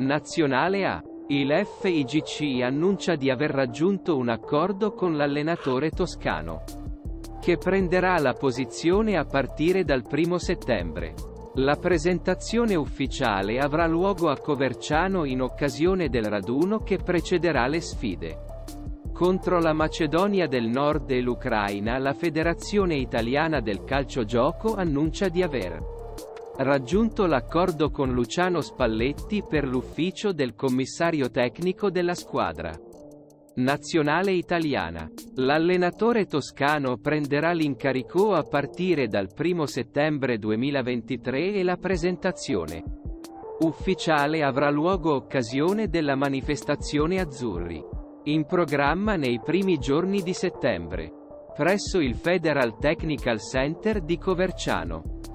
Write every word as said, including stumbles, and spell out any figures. Nazionale A. Il F I G C annuncia di aver raggiunto un accordo con l'allenatore toscano, che prenderà la posizione a partire dal primo settembre. La presentazione ufficiale avrà luogo a Coverciano in occasione del raduno che precederà le sfide contro la Macedonia del Nord e l'Ucraina. La Federazione Italiana del Calciogioco annuncia di aver raggiunto l'accordo con Luciano Spalletti per l'ufficio del commissario tecnico della squadra nazionale italiana. L'allenatore toscano prenderà l'incarico a partire dal primo settembre duemilaventitré e la presentazione ufficiale avrà luogo occasione della manifestazione azzurri, in programma nei primi giorni di settembre, presso il Federal Technical Center di Coverciano.